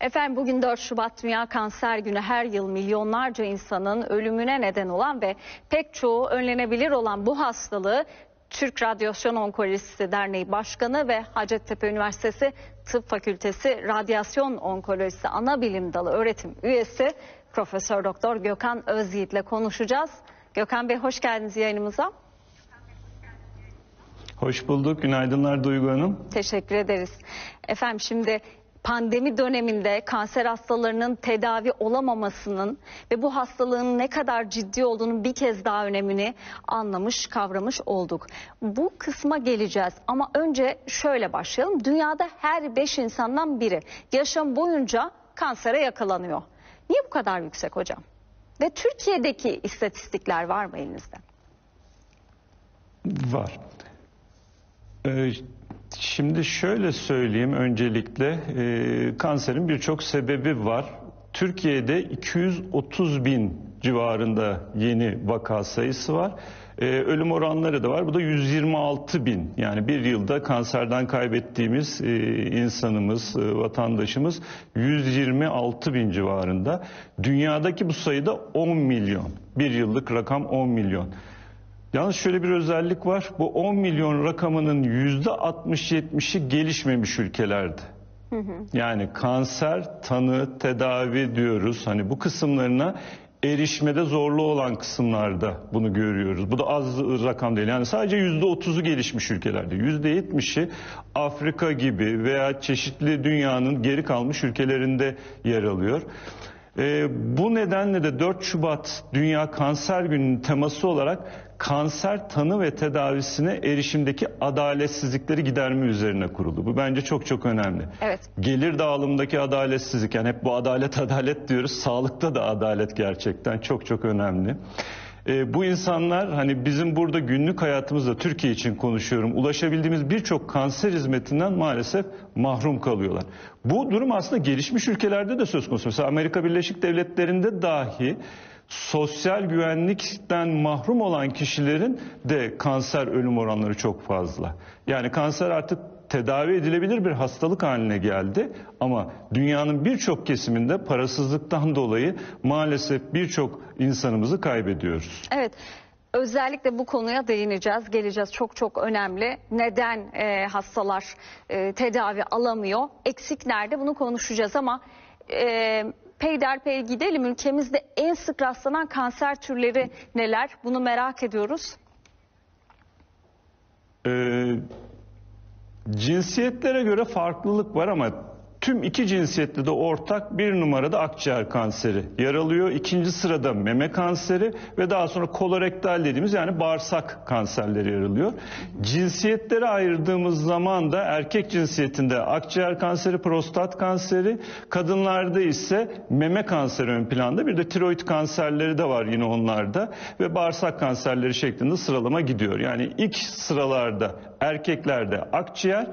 Efendim bugün 4 Şubat Dünya Kanser Günü. Her yıl milyonlarca insanın ölümüne neden olan ve pek çoğu önlenebilir olan bu hastalığı Türk Radyasyon Onkolojisi Derneği Başkanı ve Hacettepe Üniversitesi Tıp Fakültesi Radyasyon Onkolojisi Ana Bilim Dalı öğretim üyesi Profesör Doktor Gökhan Özyiğit ile konuşacağız. Gökhan Bey hoş geldiniz yayınımıza. Hoş bulduk. Günaydınlar Duygu Hanım. Teşekkür ederiz. Efendim şimdi pandemi döneminde kanser hastalarının tedavi olamamasının ve bu hastalığın ne kadar ciddi olduğunu bir kez daha önemini anlamış, kavramış olduk. Bu kısma geleceğiz ama önce şöyle başlayalım. Dünyada her 5 insandan biri yaşam boyunca kansere yakalanıyor. Niye bu kadar yüksek hocam? Ve Türkiye'deki istatistikler var mı elinizde? Var. Şimdi şöyle söyleyeyim öncelikle, kanserin birçok sebebi var. Türkiye'de 230 bin civarında yeni vaka sayısı var. Ölüm oranları da var. Bu da 126 bin. Yani bir yılda kanserden kaybettiğimiz insanımız, vatandaşımız 126 bin civarında. Dünyadaki bu sayıda 10 milyon. Bir yıllık rakam 10 milyon. Yalnız şöyle bir özellik var. Bu 10 milyon rakamının %60-70'i gelişmemiş ülkelerde. Hı hı. Yani kanser, tanı, tedavi diyoruz. Hani bu kısımlarına erişmede zorlu olan kısımlarda bunu görüyoruz. Bu da az rakam değil. Yani sadece %30'u gelişmiş ülkelerde. %70'i Afrika gibi veya çeşitli dünyanın geri kalmış ülkelerinde yer alıyor. Bu nedenle de 4 Şubat Dünya Kanser Günü'nün teması olarak kanser tanı ve tedavisine erişimdeki adaletsizlikleri giderme üzerine kuruldu. Bu bence çok önemli. Evet. Gelir dağılımındaki adaletsizlik, yani hep bu adalet diyoruz. Sağlıkta da adalet gerçekten çok önemli. Bu insanlar, hani bizim burada günlük hayatımızda, Türkiye için konuşuyorum, ulaşabildiğimiz birçok kanser hizmetinden maalesef mahrum kalıyorlar. Bu durum aslında gelişmiş ülkelerde de söz konusu. Mesela Amerika Birleşik Devletleri'nde dahi sosyal güvenlikten mahrum olan kişilerin de kanser ölüm oranları çok fazla. Yani kanser artık tedavi edilebilir bir hastalık haline geldi ama dünyanın birçok kesiminde parasızlıktan dolayı maalesef birçok insanımızı kaybediyoruz. Evet, özellikle bu konuya değineceğiz, geleceğiz, çok önemli. Neden hastalar tedavi alamıyor? Eksik nerede? Bunu konuşacağız ama peyderpey gidelim. Ülkemizde en sık rastlanan kanser türleri neler? Bunu merak ediyoruz. Cinsiyetlere göre farklılık var ama tüm iki cinsiyette de ortak 1 numarada akciğer kanseri yer alıyor. 2. sırada meme kanseri ve daha sonra kolorektal dediğimiz, yani bağırsak kanserleri yer alıyor. Cinsiyetlere ayırdığımız zaman da erkek cinsiyetinde akciğer kanseri, prostat kanseri, kadınlarda ise meme kanseri ön planda. Bir de tiroid kanserleri de var yine onlarda ve bağırsak kanserleri şeklinde sıralama gidiyor. Yani ilk sıralarda erkeklerde akciğer,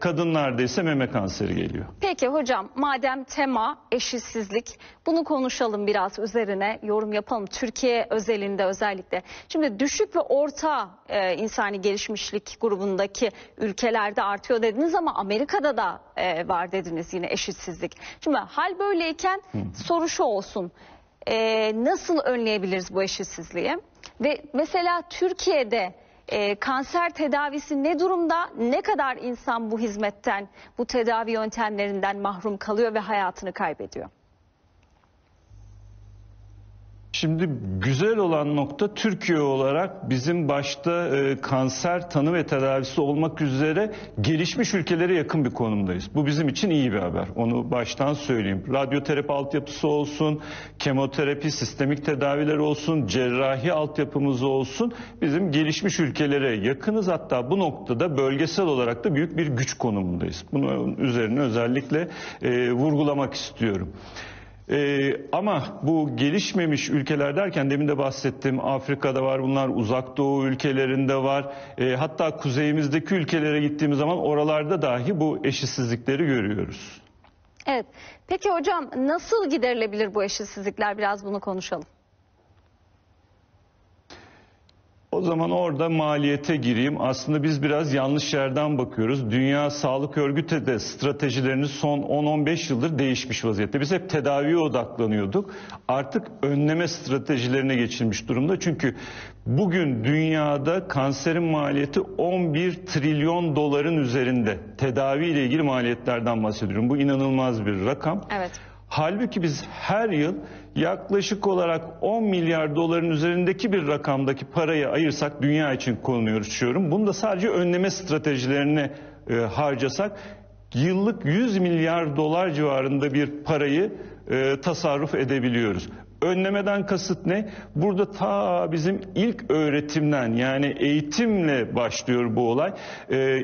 kadınlarda ise meme kanseri geliyor. Peki hocam, madem tema eşitsizlik, bunu konuşalım biraz, üzerine yorum yapalım Türkiye özelinde özellikle. Şimdi düşük ve orta insani gelişmişlik grubundaki ülkelerde artıyor dediniz ama Amerika'da da var dediniz yine eşitsizlik. Şimdi hal böyleyken soru şu olsun, nasıl önleyebiliriz bu eşitsizliği? Ve mesela Türkiye'de kanser tedavisi ne durumda? Ne kadar insan bu hizmetten, bu tedavi yöntemlerinden mahrum kalıyor ve hayatını kaybediyor? Şimdi güzel olan nokta, Türkiye olarak bizim başta kanser tanı ve tedavisi olmak üzere gelişmiş ülkelere yakın bir konumdayız. Bu bizim için iyi bir haber. Onu baştan söyleyeyim. Radyoterapi altyapısı olsun, kemoterapi, sistemik tedaviler olsun, cerrahi altyapımız olsun. Bizim gelişmiş ülkelere yakınız. Hatta bu noktada bölgesel olarak da büyük bir güç konumundayız. Bunun üzerine özellikle vurgulamak istiyorum. Ama bu gelişmemiş ülkeler derken, demin de bahsettiğim Afrika'da var bunlar, uzak doğu ülkelerinde var. Hatta kuzeyimizdeki ülkelere gittiğimiz zaman oralarda dahi bu eşitsizlikleri görüyoruz. Evet. Peki hocam, nasıl giderilebilir bu eşitsizlikler? Biraz bunu konuşalım. O zaman orada maliyete gireyim. Aslında biz biraz yanlış yerden bakıyoruz. Dünya Sağlık Örgütü de stratejilerini son 10-15 yıldır değişmiş vaziyette. Biz hep tedaviye odaklanıyorduk. Artık önleme stratejilerine geçilmiş durumda. Çünkü bugün dünyada kanserin maliyeti 11 trilyon doların üzerinde. Tedavi ile ilgili maliyetlerden bahsediyorum. Bu inanılmaz bir rakam. Evet. Halbuki biz her yıl yaklaşık olarak 10 milyar doların üzerindeki bir rakamdaki parayı ayırsak, dünya için konuşuyorum, bunu da sadece önleme stratejilerine harcasak yıllık 100 milyar dolar civarında bir parayı tasarruf edebiliyoruz. Önlemeden kasıt ne? Burada ta bizim ilk öğretimden, yani eğitimle başlıyor bu olay.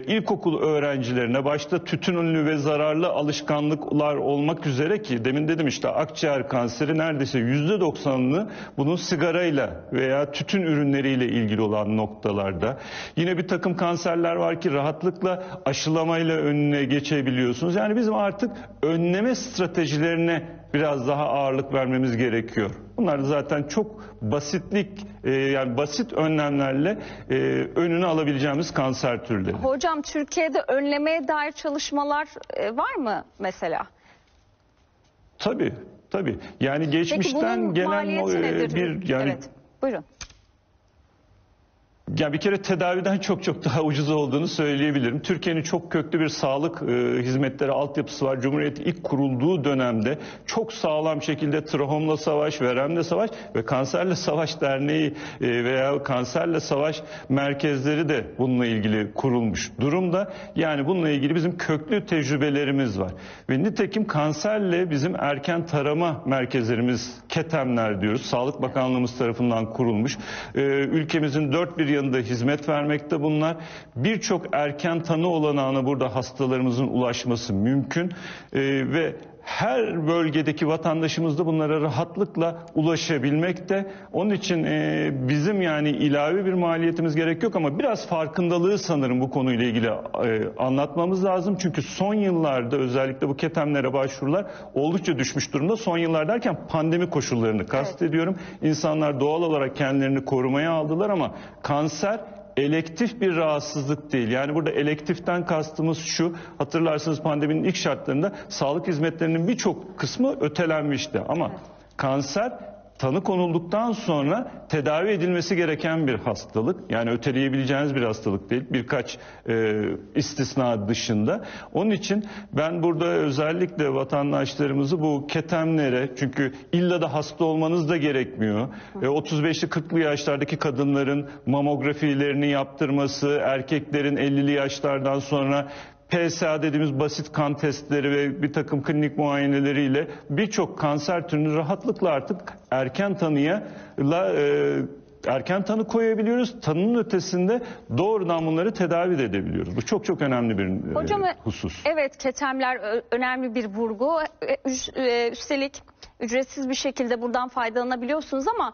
İlkokul öğrencilerine başta tütünlü ve zararlı alışkanlıklar olmak üzere, ki demin dedim işte akciğer kanseri neredeyse %90'ını bunun sigarayla veya tütün ürünleriyle ilgili olan noktalarda. Yine bir takım kanserler var ki rahatlıkla aşılamayla önüne geçebiliyorsunuz. Yani bizim artık önleme stratejilerine biraz daha ağırlık vermemiz gerekiyor. Bunlar zaten çok basit önlemlerle önünü alabileceğimiz kanser türleri. Hocam, Türkiye'de önlemeye dair çalışmalar var mı mesela? Tabii. Yani geçmişten gelen bir, yani evet. Buyurun. Ya bir kere tedaviden çok daha ucuz olduğunu söyleyebilirim. Türkiye'nin çok köklü bir sağlık hizmetleri altyapısı var. Cumhuriyet ilk kurulduğu dönemde çok sağlam şekilde Trahom'la savaş, Verem'le savaş ve Kanserle Savaş Derneği veya Kanserle Savaş merkezleri de bununla ilgili kurulmuş durumda. Yani bununla ilgili bizim köklü tecrübelerimiz var. Ve nitekim kanserle bizim erken tarama merkezlerimiz, KETEM'ler diyoruz. Sağlık Bakanlığımız tarafından kurulmuş. Ülkemizin dört bir yanında hizmet vermekte bunlar. Birçok erken tanı olanağına burada hastalarımızın ulaşması mümkün ve her bölgedeki vatandaşımız da bunlara rahatlıkla ulaşabilmekte. Onun için bizim yani ilave bir maliyetimiz gerek yok, ama biraz farkındalığı sanırım bu konuyla ilgili anlatmamız lazım. Çünkü son yıllarda özellikle bu KETEM'lere başvurular oldukça düşmüş durumda. Son yıllar derken pandemi koşullarını kastediyorum. Evet. İnsanlar doğal olarak kendilerini korumaya aldılar, ama kanser elektif bir rahatsızlık değil. Yani burada elektiften kastımız şu, hatırlarsınız pandeminin ilk şartlarında sağlık hizmetlerinin birçok kısmı ötelenmişti. Ama kanser tanı konulduktan sonra tedavi edilmesi gereken bir hastalık. Yani öteleyebileceğiniz bir hastalık değil, birkaç istisna dışında. Onun için ben burada özellikle vatandaşlarımızı bu KETEM'lere, çünkü illa da hasta olmanız da gerekmiyor. 35'li 40'lı yaşlardaki kadınların mamografilerini yaptırması, erkeklerin 50'li yaşlardan sonra PSA dediğimiz basit kan testleri ve bir takım klinik muayeneleriyle birçok kanser türünü rahatlıkla artık erken tanı koyabiliyoruz. Tanının ötesinde doğrudan bunları tedavi de edebiliyoruz. Bu çok önemli bir hocam, husus. Evet, KETEM'ler önemli bir vurgu. Üstelik ücretsiz bir şekilde buradan faydalanabiliyorsunuz, ama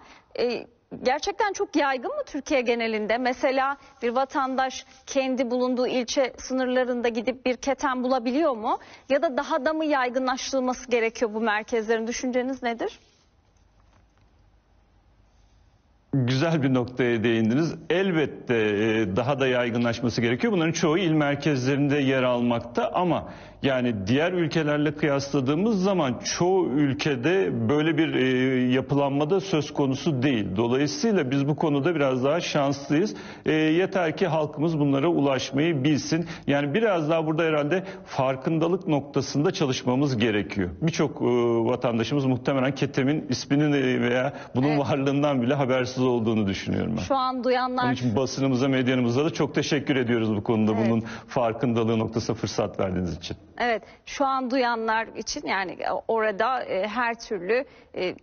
gerçekten çok yaygın mı Türkiye genelinde? Mesela bir vatandaş kendi bulunduğu ilçe sınırlarında gidip bir KETEM bulabiliyor mu? Ya da daha da mı yaygınlaştırılması gerekiyor bu merkezlerin? Düşünceniz nedir? Güzel bir noktaya değindiniz. Elbette daha da yaygınlaşması gerekiyor. Bunların çoğu il merkezlerinde yer almakta, ama yani diğer ülkelerle kıyasladığımız zaman çoğu ülkede böyle bir yapılanmada söz konusu değil. Dolayısıyla biz bu konuda biraz daha şanslıyız. Yeter ki halkımız bunlara ulaşmayı bilsin. Yani biraz daha burada herhalde farkındalık noktasında çalışmamız gerekiyor. Birçok vatandaşımız muhtemelen KETEM'in ismini veya bunun varlığından bile habersiz olduğunu düşünüyorum ben. Şu an duyanlar... Onun için basınımıza, medyanımıza da çok teşekkür ediyoruz bu konuda. Evet. Bunun farkındalığı noktasına fırsat verdiğiniz için. Evet, şu an duyanlar için yani orada her türlü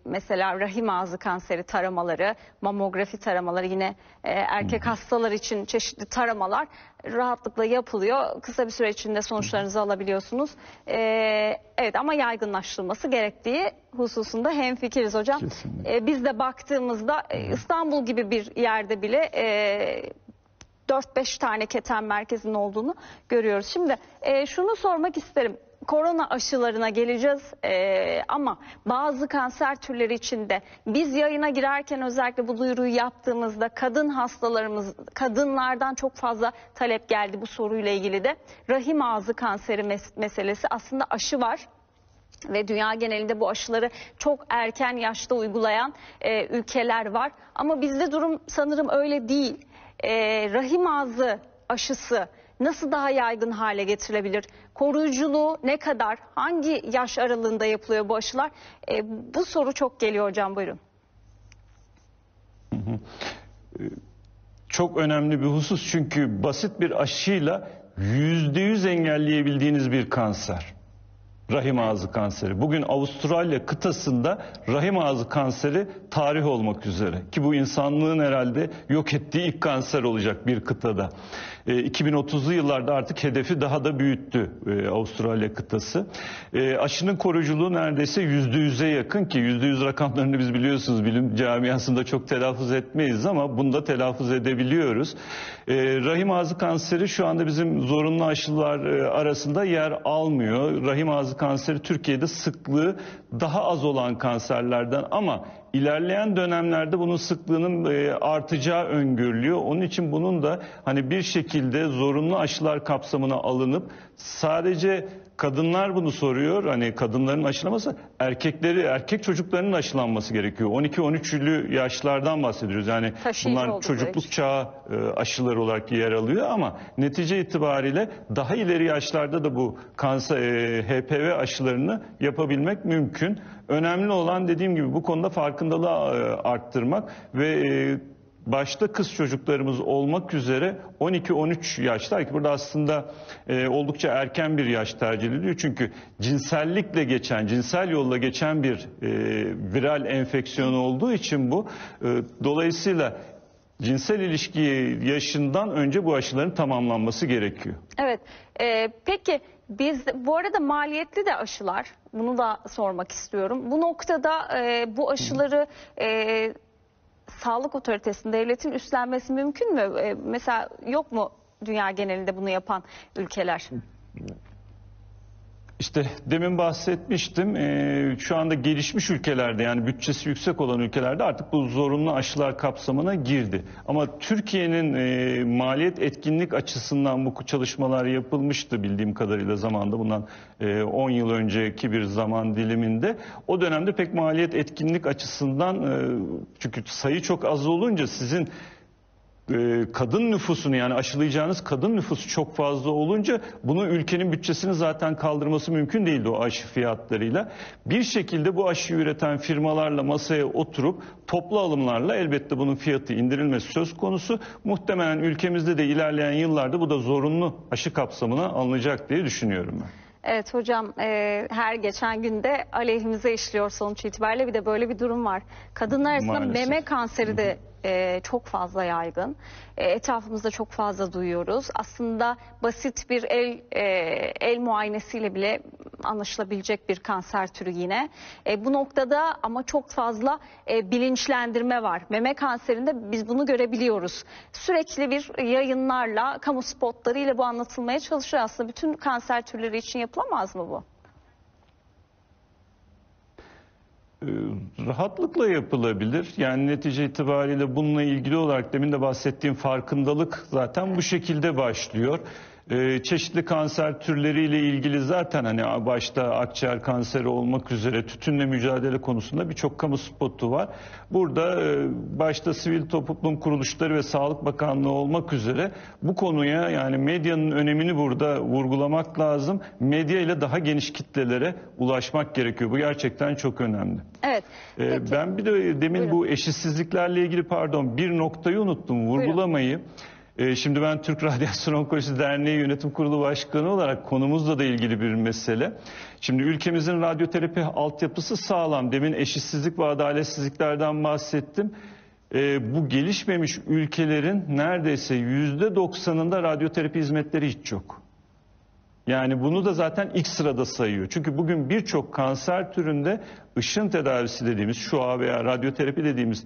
mesela rahim ağzı kanseri taramaları, mamografi taramaları, yine erkek hastalar için çeşitli taramalar rahatlıkla yapılıyor. Kısa bir süre içinde sonuçlarınızı alabiliyorsunuz. Evet, ama yaygınlaştırılması gerektiği hususunda hemfikiriz hocam. Biz de baktığımızda İstanbul gibi bir yerde bile 4-5 tane KETEM merkezinin olduğunu görüyoruz. Şimdi şunu sormak isterim. korona aşılarına geleceğiz ama bazı kanser türleri için de biz yayına girerken özellikle bu duyuruyu yaptığımızda kadınlardan çok fazla talep geldi bu soruyla ilgili de. Rahim ağzı kanseri meselesi, aslında aşı var. Ve dünya genelinde bu aşıları çok erken yaşta uygulayan ülkeler var. Ama bizde durum sanırım öyle değil. Rahim ağzı aşısı nasıl daha yaygın hale getirilebilir? Koruyuculuğu ne kadar? Hangi yaş aralığında yapılıyor bu aşılar? Bu soru çok geliyor hocam, buyurun. Çok önemli bir husus, çünkü basit bir aşıyla %100 engelleyebildiğiniz bir kanser. Rahim ağzı kanseri. Bugün Avustralya kıtasında rahim ağzı kanseri tarih olmak üzere. Ki bu insanlığın herhalde yok ettiği ilk kanser olacak bir kıtada. 2030'lu yıllarda artık hedefi daha da büyüttü Avustralya kıtası. Aşının koruyuculuğu neredeyse %100'e yakın, ki %100 rakamlarını biz biliyorsunuz bilim camiasında çok telaffuz etmeyiz ama bunda telaffuz edebiliyoruz. Rahim ağzı kanseri şu anda bizim zorunlu aşılar arasında yer almıyor. Rahim ağzı kanseri Türkiye'de sıklığı daha az olan kanserlerden, ama ilerleyen dönemlerde bunun sıklığının artacağı öngörülüyor. Onun için bunun da hani bir şekilde zorunlu aşılar kapsamına alınıp, sadece kadınlar bunu soruyor, hani kadınların aşılaması, erkek çocuklarının aşılanması gerekiyor. 12-13'lü yaşlardan bahsediyoruz. Yani taşıyıcı bunlar çocukluk çağı aşıları olarak yer alıyor ama netice itibariyle daha ileri yaşlarda da bu kanser HPV aşılarını yapabilmek mümkün. Önemli olan, dediğim gibi, bu konuda farkındalığı arttırmak ve başta kız çocuklarımız olmak üzere 12-13 yaşlar, ki burada aslında oldukça erken bir yaş tercih ediliyor. Çünkü cinsel yolla geçen bir viral enfeksiyon olduğu için bu. Dolayısıyla cinsel ilişki yaşından önce bu aşıların tamamlanması gerekiyor. Evet, peki biz bu arada maliyetli de aşılar, bunu da sormak istiyorum. Bu noktada bu aşıları... Sağlık otoritesinin, devletin üstlenmesi mümkün mü? Mesela yok mu dünya genelinde bunu yapan ülkeler? İşte demin bahsetmiştim, şu anda gelişmiş ülkelerde, yani bütçesi yüksek olan ülkelerde artık bu zorunlu aşılar kapsamına girdi. Ama Türkiye'nin maliyet etkinlik açısından bu çalışmalar yapılmıştı bildiğim kadarıyla zamanda, bundan 10 yıl önceki bir zaman diliminde. O dönemde pek maliyet etkinlik açısından, çünkü sayı çok az olunca sizin... kadın nüfusunu, yani aşılayacağınız kadın nüfusu çok fazla olunca bunu ülkenin bütçesini zaten kaldırması mümkün değildi o aşı fiyatlarıyla. Bir şekilde bu aşıyı üreten firmalarla masaya oturup toplu alımlarla elbette bunun fiyatı indirilmesi söz konusu. Muhtemelen ülkemizde de ilerleyen yıllarda bu da zorunlu aşı kapsamına alınacak diye düşünüyorum ben. Evet hocam, her geçen günde aleyhimize işliyor sonuç itibariyle. Bir de böyle bir durum var. Kadınlar arasında maalesef meme kanseri de çok fazla yaygın. Etrafımızda çok fazla duyuyoruz. Aslında basit bir el muayenesiyle bile anlaşılabilecek bir kanser türü yine. Bu noktada ama çok fazla bilinçlendirme var. Meme kanserinde biz bunu görebiliyoruz. Sürekli bir yayınlarla, kamu spotlarıyla bu anlatılmaya çalışıyor. Aslında bütün kanser türleri için yapılamaz mı bu? Rahatlıkla yapılabilir. Yani netice itibariyle bununla ilgili olarak demin de bahsettiğim farkındalık zaten bu şekilde başlıyor. Çeşitli kanser türleriyle ilgili zaten hani başta akciğer kanseri olmak üzere tütünle mücadele konusunda birçok kamu spotu var. Burada başta sivil toplum kuruluşları ve Sağlık Bakanlığı olmak üzere bu konuya, yani medyanın önemini burada vurgulamak lazım. Medya ile daha geniş kitlelere ulaşmak gerekiyor. Bu gerçekten çok önemli. Evet. Ben bir de demin bu eşitsizliklerle ilgili bir noktayı unuttum vurgulamayı. Buyurun. Şimdi ben Türk Radyasyon Onkolojisi Derneği Yönetim Kurulu Başkanı olarak konumuzla da ilgili bir mesele. Şimdi ülkemizin radyoterapi altyapısı sağlam. Demin eşitsizlik ve adaletsizliklerden bahsettim. Bu gelişmemiş ülkelerin neredeyse %90'ında radyoterapi hizmetleri hiç yok. Yani bunu da zaten ilk sırada sayıyor. Çünkü bugün birçok kanser türünde Işın tedavisi dediğimiz şua veya radyoterapi dediğimiz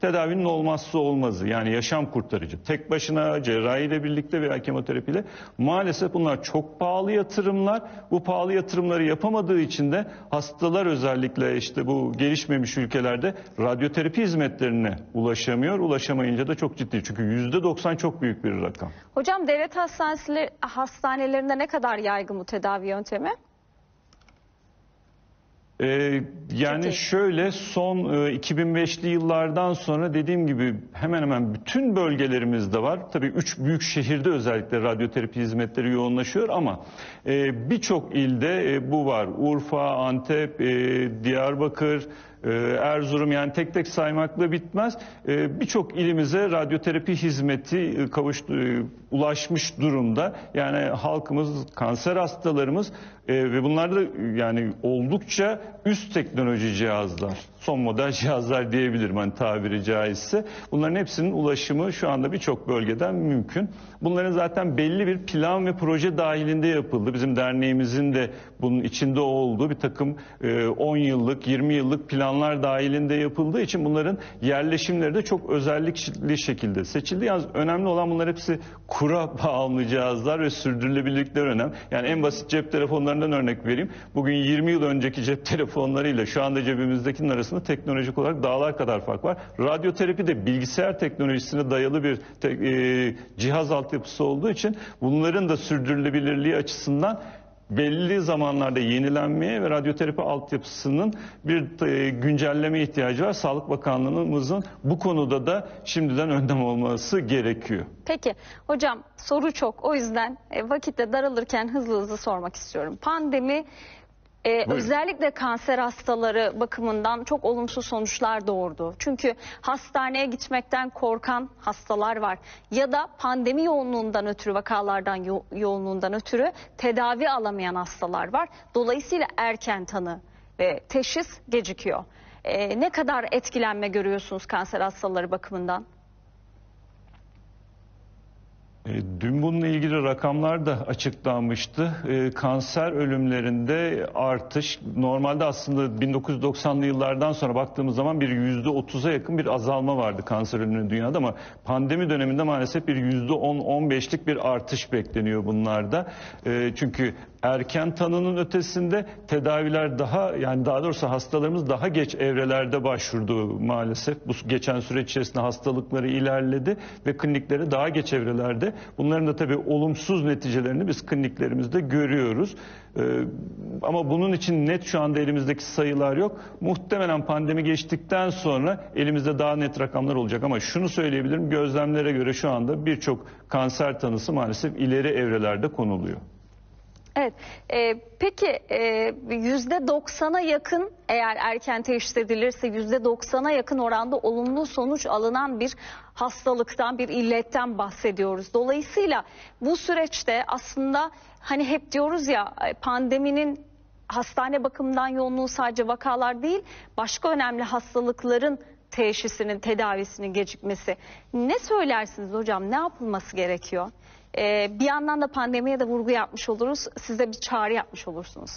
tedavinin olmazsa olmazı, yani yaşam kurtarıcı. Tek başına cerrahiyle birlikte veya kemoterapiyle maalesef bunlar çok pahalı yatırımlar. Bu pahalı yatırımları yapamadığı için de hastalar özellikle işte bu gelişmemiş ülkelerde radyoterapi hizmetlerine ulaşamıyor. Ulaşamayınca da çok ciddi, çünkü %90 çok büyük bir rakam. Hocam devlet hastanelerinde ne kadar yaygın bu tedavi yöntemi? Yani peki, şöyle son 2005'li yıllardan sonra dediğim gibi hemen hemen bütün bölgelerimizde var. Tabii 3 büyük şehirde özellikle radyoterapi hizmetleri yoğunlaşıyor ama birçok ilde bu var. Urfa, Antep, Diyarbakır, Erzurum, yani tek tek saymakla bitmez. Birçok ilimize radyoterapi hizmeti ulaşmış durumda. Yani halkımız, kanser hastalarımız ve bunlar da yani oldukça üst teknoloji cihazlar, son model cihazlar diyebilirim hani tabiri caizse. Bunların hepsinin ulaşımı şu anda birçok bölgeden mümkün. Bunların zaten belli bir plan ve proje dahilinde yapıldı. Bizim derneğimizin de bunun içinde olduğu bir takım 10 yıllık, 20 yıllık planlar dahilinde yapıldığı için bunların yerleşimleri de çok özellikli şekilde seçildi. Yalnız önemli olan bunlar hepsi kura bağımlı cihazlar ve sürdürülebilirlikler önemli. Yani en basit cep telefonlarından örnek vereyim. Bugün 20 yıl önceki cep telefonlarıyla şu anda cebimizdekinin arasında teknolojik olarak dağlar kadar fark var. Radyoterapi de bilgisayar teknolojisine dayalı bir cihaz altyapısı olduğu için bunların da sürdürülebilirliği açısından belli zamanlarda yenilenmeye ve radyoterapi altyapısının bir güncelleme ihtiyacı var. Sağlık Bakanlığımızın bu konuda da şimdiden önlem olması gerekiyor. Peki hocam, soru çok, o yüzden vakitte daralırken hızlı sormak istiyorum. Pandemi özellikle kanser hastaları bakımından çok olumsuz sonuçlar doğurdu. Çünkü hastaneye gitmekten korkan hastalar var. Ya da pandemi yoğunluğundan ötürü, vakalardan yoğunluğundan ötürü tedavi alamayan hastalar var. Dolayısıyla erken tanı ve teşhis gecikiyor. Ne kadar etkilenme görüyorsunuz kanser hastaları bakımından? Dün bununla ilgili rakamlar da açıklanmıştı. Kanser ölümlerinde artış, normalde aslında 1990'lı yıllardan sonra baktığımız zaman bir %30'a yakın bir azalma vardı kanser ölümünün dünyada, ama pandemi döneminde maalesef bir %10-15'lik bir artış bekleniyor bunlarda. Çünkü erken tanının ötesinde tedaviler daha, yani daha doğrusu hastalarımız daha geç evrelerde başvurdu maalesef. Bu geçen süreç içerisinde hastalıkları ilerledi ve kliniklere daha geç evrelerde. Bunların da tabii olumsuz neticelerini biz kliniklerimizde görüyoruz. Ama bunun için net şu anda elimizdeki sayılar yok. Muhtemelen pandemi geçtikten sonra elimizde daha net rakamlar olacak. Ama şunu söyleyebilirim, gözlemlere göre şu anda birçok kanser tanısı maalesef ileri evrelerde konuluyor. Evet, peki %90'a yakın, eğer erken teşhis edilirse %90'a yakın oranda olumlu sonuç alınan bir hastalıktan, bir illetten bahsediyoruz. Dolayısıyla bu süreçte aslında hani hep diyoruz ya, pandeminin hastane bakımından yoğunluğu sadece vakalar değil, başka önemli hastalıkların teşhisinin, tedavisinin gecikmesi. Ne söylersiniz hocam, ne yapılması gerekiyor? Bir yandan da pandemiye de vurgu yapmış oluruz. Siz de bir çağrı yapmış olursunuz.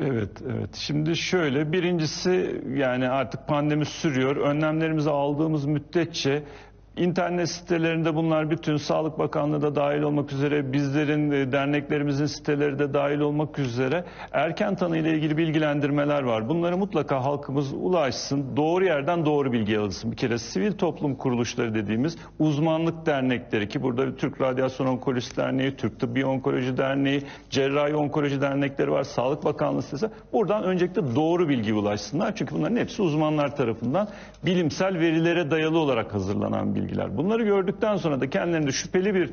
Evet. Şimdi şöyle, birincisi yani artık pandemi sürüyor. Önlemlerimizi aldığımız müddetçe İnternet sitelerinde bunlar bütün, Sağlık Bakanlığı da dahil olmak üzere, bizlerin, derneklerimizin siteleri de dahil olmak üzere erken tanı ile ilgili bilgilendirmeler var. Bunlara mutlaka halkımız ulaşsın, doğru yerden doğru bilgi alınsın. Bir kere sivil toplum kuruluşları dediğimiz uzmanlık dernekleri, ki burada Türk Radyasyon Onkolojisi Derneği, Türk Tıbbi Onkoloji Derneği, Cerrahi Onkoloji Dernekleri var, Sağlık Bakanlığı sitesi. Buradan öncelikle doğru bilgi ulaşsınlar, çünkü bunların hepsi uzmanlar tarafından bilimsel verilere dayalı olarak hazırlanan bilgiler. Bunları gördükten sonra da kendilerinde şüpheli bir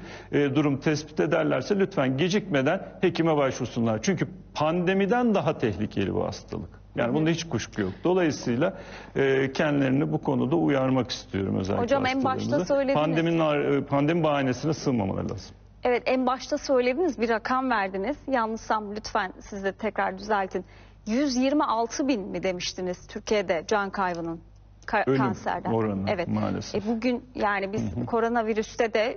durum tespit ederlerse lütfen gecikmeden hekime başvursunlar. Çünkü pandemiden daha tehlikeli bu hastalık. Yani bunda hiç kuşku yok. Dolayısıyla kendilerini bu konuda uyarmak istiyorum özellikle. Hocam en başta söylediniz. Pandemi bahanesine sığmamaları lazım. Evet, en başta söylediniz, bir rakam verdiniz. Yanlışsam lütfen siz de tekrar düzeltin. 126 bin mi demiştiniz Türkiye'de can kaybının? kanserden. Oranı, evet. Maalesef. Bugün yani biz koronavirüste de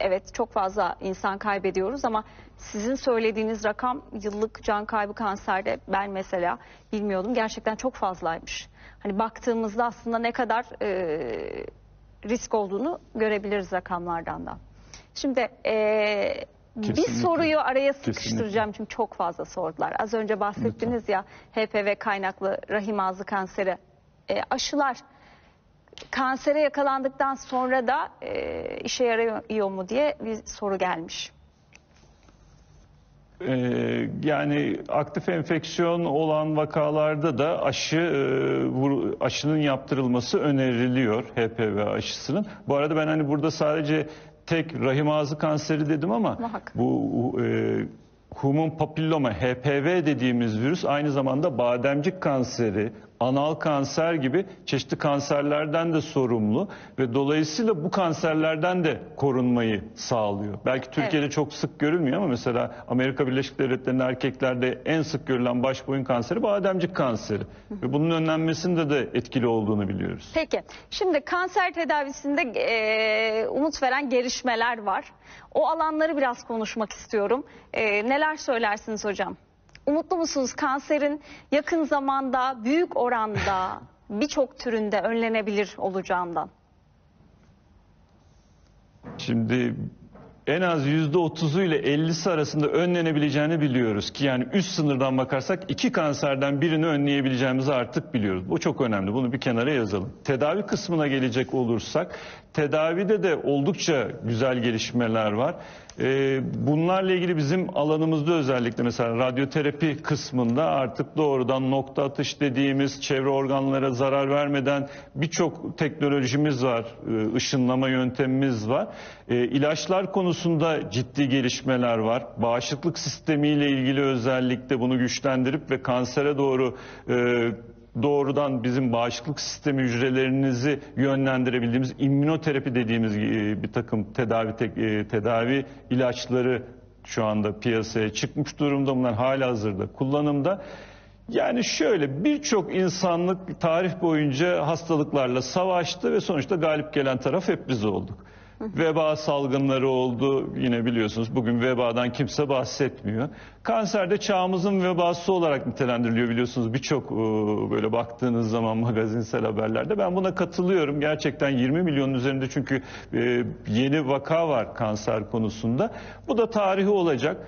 evet çok fazla insan kaybediyoruz ama sizin söylediğiniz rakam yıllık can kaybı kanserde ben mesela bilmiyordum. Gerçekten çok fazlaymış. Hani baktığımızda aslında ne kadar risk olduğunu görebiliriz rakamlardan da. Şimdi bir soruyu araya sıkıştıracağım çünkü çok fazla sordular. Az önce bahsettiniz ya HPV kaynaklı rahim ağzı kanseri. Aşılar kansere yakalandıktan sonra da işe yarıyor mu diye bir soru gelmiş. Yani aktif enfeksiyon olan vakalarda da aşının yaptırılması öneriliyor, HPV aşısının. Bu arada ben hani burada sadece tek rahim ağzı kanseri dedim ama bu human papilloma, HPV dediğimiz virüs aynı zamanda bademcik kanseri, anal kanser gibi çeşitli kanserlerden de sorumlu ve dolayısıyla bu kanserlerden de korunmayı sağlıyor. Belki Türkiye'de çok sık görülmüyor ama mesela Amerika Birleşik Devletleri'nde erkeklerde en sık görülen baş boyun kanseri bademcik kanseri. Ve bunun önlenmesinde de etkili olduğunu biliyoruz. Peki. Şimdi kanser tedavisinde umut veren gelişmeler var. O alanları biraz konuşmak istiyorum. Neler söylersiniz hocam? Umutlu musunuz? Kanserin yakın zamanda büyük oranda birçok türünde önlenebilir olacağından. Şimdi en az %30'u ile 50'si arasında önlenebileceğini biliyoruz ki yani üst sınırdan bakarsak 2 kanserden birini önleyebileceğimizi artık biliyoruz. Bu çok önemli. Bunu bir kenara yazalım. Tedavi kısmına gelecek olursak tedavide de oldukça güzel gelişmeler var. Bunlarla ilgili bizim alanımızda özellikle mesela radyoterapi kısmında artık doğrudan nokta atış dediğimiz çevre organlara zarar vermeden birçok teknolojimiz var, ışınlama yöntemimiz var. İlaçlar konusunda ciddi gelişmeler var. Bağışıklık sistemiyle ilgili özellikle bunu güçlendirip ve kansere doğru doğrudan bizim bağışıklık sistemi hücrelerinizi yönlendirebildiğimiz immünoterapi dediğimiz bir takım tedavi ilaçları şu anda piyasaya çıkmış durumda. Bunlar halihazırda kullanımda. Yani şöyle birçok insanlık tarih boyunca hastalıklarla savaştı ve sonuçta galip gelen taraf hep biz olduk. Veba salgınları oldu. Yine biliyorsunuz bugün vebadan kimse bahsetmiyor. Kanser de çağımızın vebası olarak nitelendiriliyor biliyorsunuz. Birçok böyle baktığınız zaman magazinsel haberlerde. Ben buna katılıyorum. Gerçekten 20 milyonun üzerinde çünkü yeni vaka var kanser konusunda. Bu da tarihi olacak.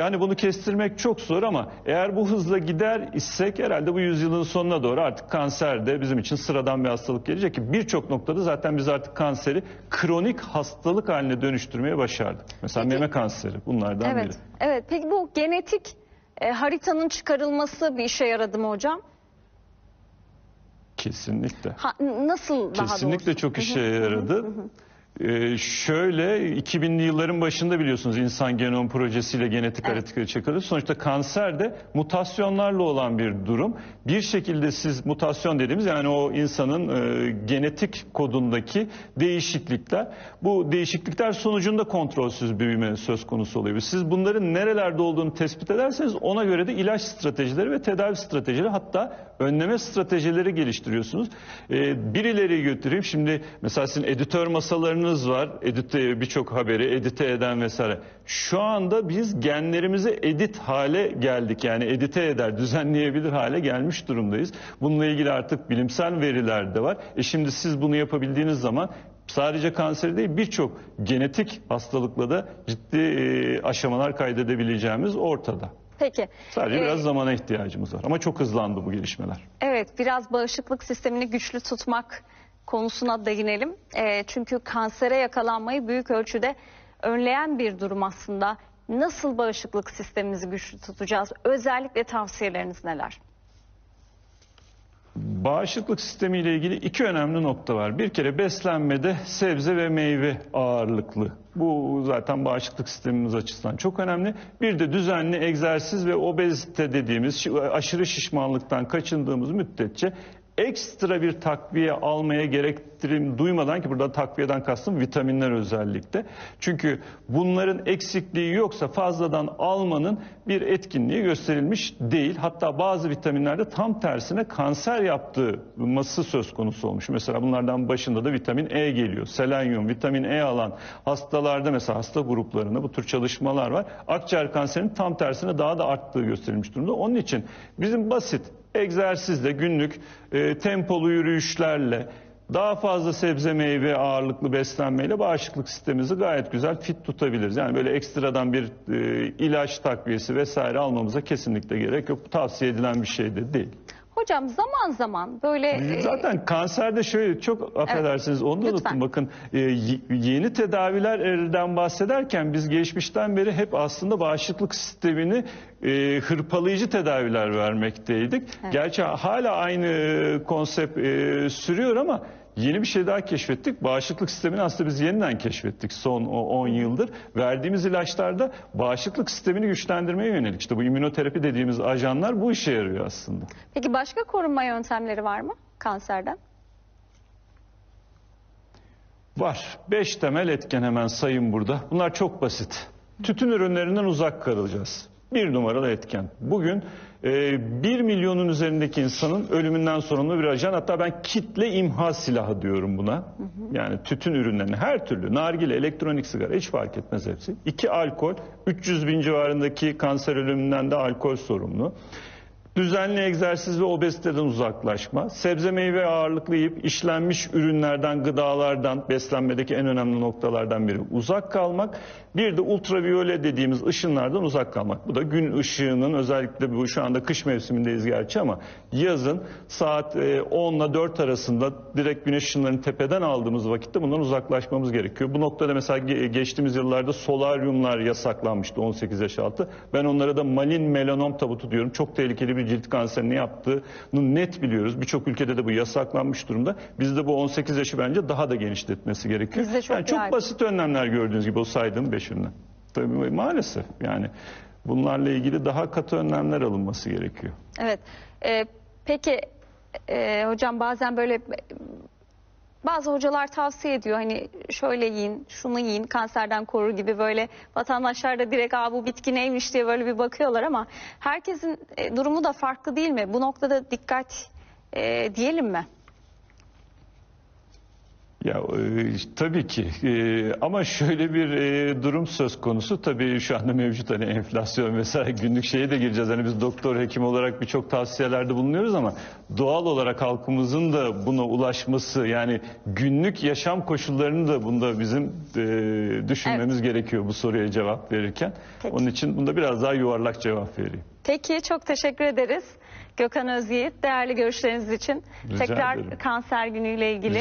Hani bunu kestirmek çok zor ama eğer bu hızla gider isek herhalde bu yüzyılın sonuna doğru artık kanser de bizim için sıradan bir hastalık gelecek ki birçok noktada zaten biz artık kanseri kronik hastalık haline dönüştürmeye başardık. Mesela meme kanseri bunlardan biri. Evet. Peki bu genetik haritanın çıkarılması bir işe yaradı mı hocam? Kesinlikle. Nasıl daha doğrusu? Kesinlikle çok işe yaradı. Şöyle 2000'li yılların başında biliyorsunuz insan genom projesiyle genetik haritaları çıkarıldı. Sonuçta kanser de mutasyonlarla olan bir durum. Bir şekilde siz mutasyon dediğimiz yani o insanın genetik kodundaki değişiklikler. Bu değişiklikler sonucunda kontrolsüz büyüme söz konusu oluyor. Siz bunların nerelerde olduğunu tespit ederseniz ona göre de ilaç stratejileri ve tedavi stratejileri hatta önleme stratejileri geliştiriyorsunuz. Birileri götüreyim. Şimdi mesela sizin editör masalarını var. Birçok haberi edite eden vesaire. Şu anda biz genlerimizi edit hale geldik. Yani edite eder, düzenleyebilir hale gelmiş durumdayız. Bununla ilgili artık bilimsel veriler de var. Şimdi siz bunu yapabildiğiniz zaman sadece kanser değil birçok genetik hastalıkla da ciddi aşamalar kaydedebileceğimiz ortada. Peki. Sadece biraz zamana ihtiyacımız var. Ama çok hızlandı bu gelişmeler. Evet, biraz bağışıklık sistemini güçlü tutmak konusuna değinelim. Çünkü kansere yakalanmayı büyük ölçüde önleyen bir durum aslında. Nasıl bağışıklık sistemimizi güçlü tutacağız? Özellikle tavsiyeleriniz neler? Bağışıklık sistemiyle ilgili 2 önemli nokta var. Bir kere beslenmede sebze ve meyve ağırlıklı. Bu zaten bağışıklık sistemimiz açısından çok önemli. Bir de düzenli egzersiz ve obezite dediğimiz aşırı şişmanlıktan kaçındığımız müddetçe ekstra bir takviye almaya gerektirim duymadan, ki burada takviyeden kastım vitaminler özellikle. Çünkü bunların eksikliği yoksa fazladan almanın bir etkinliği gösterilmiş değil. Hatta bazı vitaminlerde tam tersine kanser yaptırması söz konusu olmuş. Mesela bunlardan başında da vitamin E geliyor. Selenyum, vitamin E alan hastalarda, mesela hasta gruplarında bu tür çalışmalar var. Akciğer kanserinin tam tersine daha da arttığı gösterilmiş durumda. Onun için bizim basit egzersizle, günlük tempolu yürüyüşlerle, daha fazla sebze meyve ağırlıklı beslenmeyle bağışıklık sistemimizi gayet güzel fit tutabiliriz. Yani böyle ekstradan bir ilaç takviyesi vesaire almamıza kesinlikle gerek yok. Bu tavsiye edilen bir şey de değil. Hocam zaman zaman böyle... Zaten kanserde şöyle, çok affedersiniz, evet, onu da unuttum. Bakın yeni tedavilerden bahsederken biz geçmişten beri hep aslında bağışıklık sistemini hırpalayıcı tedaviler vermekteydik. Evet. Gerçi hala aynı konsept sürüyor ama yeni bir şey daha keşfettik. Bağışıklık sistemini aslında biz yeniden keşfettik son 10 yıldır. Verdiğimiz ilaçlarda bağışıklık sistemini güçlendirmeye yönelik, İşte bu immünoterapi dediğimiz ajanlar bu işe yarıyor aslında. Peki başka korunma yöntemleri var mı kanserden? Var. 5 temel etken hemen sayayım burada. Bunlar çok basit. Tütün ürünlerinden uzak kalacağız. 1 numaralı etken. Bugün 1 milyonun üzerindeki insanın ölümünden sorumlu bir ajan. Hatta ben kitle imha silahı diyorum buna. Hı hı. Yani tütün ürünlerini, her türlü, nargile, elektronik sigara, hiç fark etmez hepsi. 2 alkol, 300 bin civarındaki kanser ölümünden de alkol sorumlu. Düzenli egzersiz ve obeziteden uzaklaşma. Sebze meyve ağırlıklı yiyip işlenmiş ürünlerden, gıdalardan, beslenmedeki en önemli noktalardan biri uzak kalmak. Bir de ultraviyole dediğimiz ışınlardan uzak kalmak. Bu da gün ışığının, özellikle bu şu anda kış mevsimindeyiz gerçi ama yazın saat 10 ile 4 arasında direkt güneş ışınlarını tepeden aldığımız vakitte bundan uzaklaşmamız gerekiyor. Bu noktada mesela geçtiğimiz yıllarda solaryumlar yasaklanmıştı 18 yaş altı. Ben onlara da malin melanom tabutu diyorum. Çok tehlikeli bir cilt kanserini yaptığını net biliyoruz. Birçok ülkede de bu yasaklanmış durumda. Bizde bu 18 yaşı bence daha da genişletmesi gerekiyor. Çok, yani çok basit önlemler, gördüğünüz gibi o saydığım 5'inden. Tabii maalesef yani bunlarla ilgili daha katı önlemler alınması gerekiyor. Evet. Peki hocam bazen böyle bazı hocalar tavsiye ediyor, hani şöyle yiyin, şunu yiyin, kanserden korur gibi, böyle vatandaşlar da direkt bu bitki neymiş diye böyle bir bakıyorlar ama herkesin durumu da farklı değil mi? Bu noktada dikkat diyelim mi? Ya tabii ki ama şöyle bir durum söz konusu. Tabii şu anda mevcut, hani enflasyon vesaire, günlük şeye de gireceğiz. Hani biz doktor, hekim olarak birçok tavsiyelerde bulunuyoruz ama doğal olarak halkımızın da buna ulaşması, yani günlük yaşam koşullarını da bunda bizim düşünmemiz gerekiyor bu soruya cevap verirken. Peki. Onun için bunda biraz daha yuvarlak cevap vereyim. Peki, çok teşekkür ederiz. Gökhan Özyiğit, değerli görüşleriniz için. Rica tekrar ederim. Kanser günüyle ilgili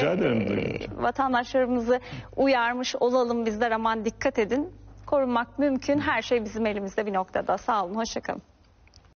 vatandaşlarımızı uyarmış olalım, bizler aman dikkat edin. Korunmak mümkün, her şey bizim elimizde bir noktada. Sağ olun, hoşça kalın.